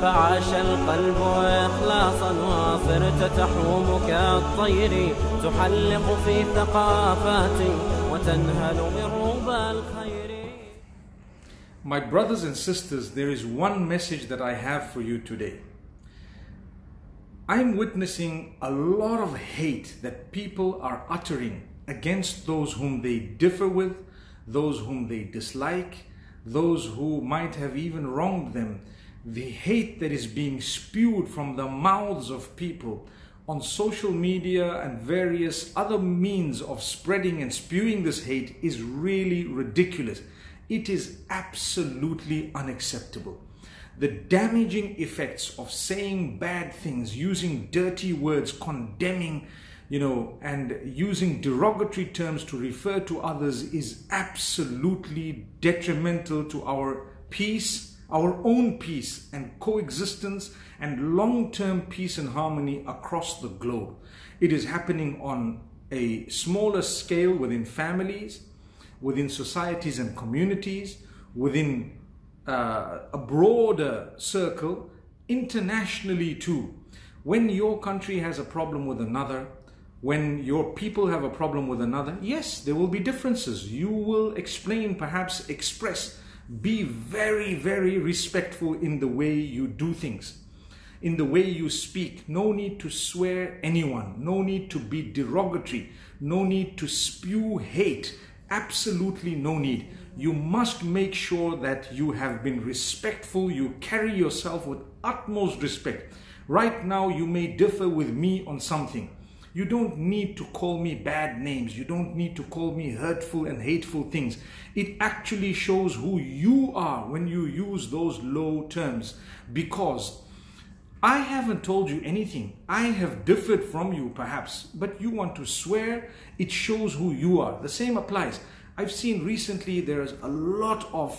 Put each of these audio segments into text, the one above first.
فعاش القلب إخلاصا وصرت تحوم كالطير تحلق في ثقافات وتنهل من ربى الخير. My brothers and sisters, there is one message that I have for you today. I'm witnessing a lot of hate that people are uttering against those whom they differ with, those whom they dislike, those who might have even wronged them. The hate that is being spewed from the mouths of people on social media and various other means of spreading and spewing this hate is really ridiculous. It is absolutely unacceptable. The damaging effects of saying bad things, using dirty words, condemning, and using derogatory terms to refer to others is absolutely detrimental to our peace, our own peace and coexistence and long-term peace and harmony across the globe. It is happening on a smaller scale within families, within societies and communities, within a broader circle, internationally too. When your country has a problem with another, when your people have a problem with another, yes, there will be differences. You will explain, perhaps express, be very, very respectful in the way you do things, in the way you speak. No need to swear anyone, no need to be derogatory, no need to spew hate, absolutely no need. You must make sure that you have been respectful, you carry yourself with utmost respect. Right now you may differ with me on something. You don't need to call me bad names. You don't need to call me hurtful and hateful things. It actually shows who you are when you use those low terms, because I haven't told you anything. I have differed from you perhaps, but you want to swear. It shows who you are. The same applies. I've seen recently there is a lot of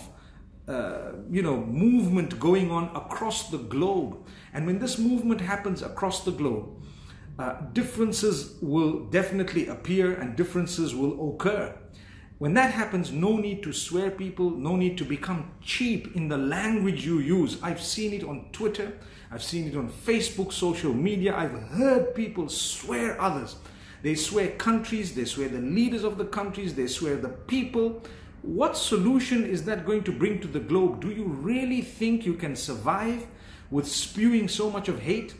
movement going on across the globe. And when this movement happens across the globe, differences will definitely appear and differences will occur. When that happens, no need to swear people, no need to become cheap in the language you use. I've seen it on Twitter, I've seen it on Facebook, social media. I've heard people swear others. They swear countries, they swear the leaders of the countries, they swear the people. What solution is that going to bring to the globe? Do you really think you can survive with spewing so much of hate?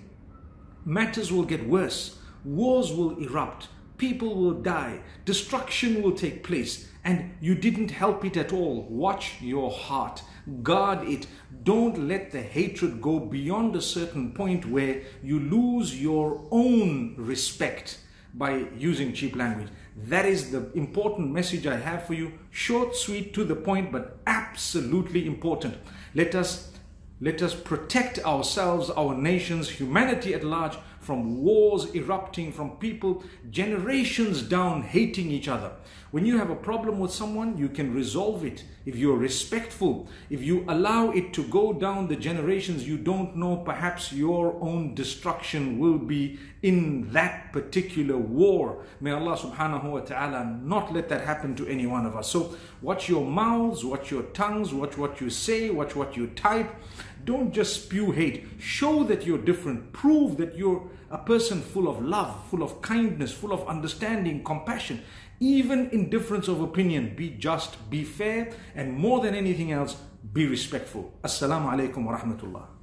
Matters will get worse, wars will erupt, people will die, destruction will take place, and you didn't help it at all. Watch your heart, guard it. Don't let the hatred go beyond a certain point where you lose your own respect by using cheap language. That is the important message I have for you. Short, sweet, to the point, but absolutely important. Let us protect ourselves, our nations, humanity at large, from wars erupting, from people generations down hating each other. When you have a problem with someone, you can resolve it. If you're respectful, if you allow it to go down the generations, you don't know, perhaps your own destruction will be in that particular war. May Allah subhanahu wa ta'ala not let that happen to any one of us. So watch your mouths, watch your tongues, watch what you say, watch what you type. Don't just spew hate. Show that you're different. Prove that you're a person full of love, full of kindness, full of understanding, compassion. Even in difference of opinion, be just, be fair, and more than anything else, be respectful. Assalamu alaikum warahmatullah.